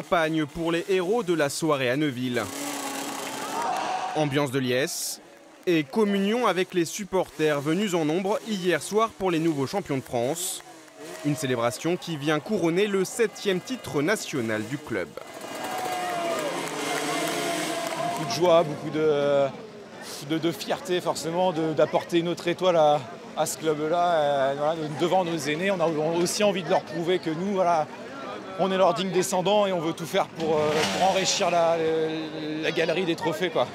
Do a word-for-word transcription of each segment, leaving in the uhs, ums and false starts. champagne pour les héros de la soirée à Neuville. Ambiance de liesse et communion avec les supporters venus en nombre hier soir pour les nouveaux champions de France. Une célébration qui vient couronner le septième titre national du club. Beaucoup de joie, beaucoup de, de, de fierté forcément, d'apporter une autre étoile à, à ce club-là. Euh, voilà, devant nos aînés, on a aussi envie de leur prouver que nous, voilà, on est leur digne descendant et on veut tout faire pour, euh, pour enrichir la, la, la galerie des trophées, quoi.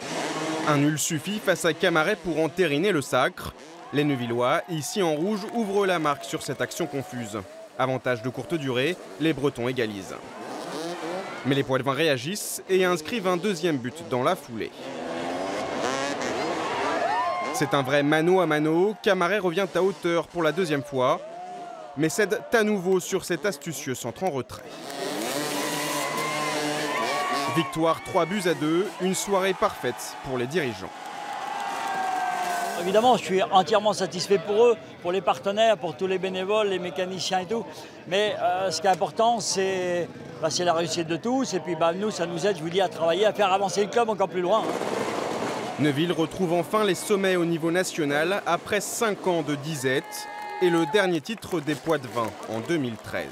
Un nul suffit face à Camaret pour entériner le sacre. Les Neuvillois, ici en rouge, ouvrent la marque sur cette action confuse. Avantage de courte durée, les Bretons égalisent. Mais les Poitevins réagissent et inscrivent un deuxième but dans la foulée. C'est un vrai mano à mano. Camaret revient à hauteur pour la deuxième fois, mais cède à nouveau sur cet astucieux centre en retrait. Victoire trois buts à deux, une soirée parfaite pour les dirigeants. Évidemment, je suis entièrement satisfait pour eux, pour les partenaires, pour tous les bénévoles, les mécaniciens et tout. Mais euh, ce qui est important, c'est bah, la réussite de tous. Et puis bah, nous, ça nous aide, je vous dis, à travailler, à faire avancer le club encore plus loin. Neuville retrouve enfin les sommets au niveau national après cinq ans de disette et le dernier titre des Poitevins en deux mille treize.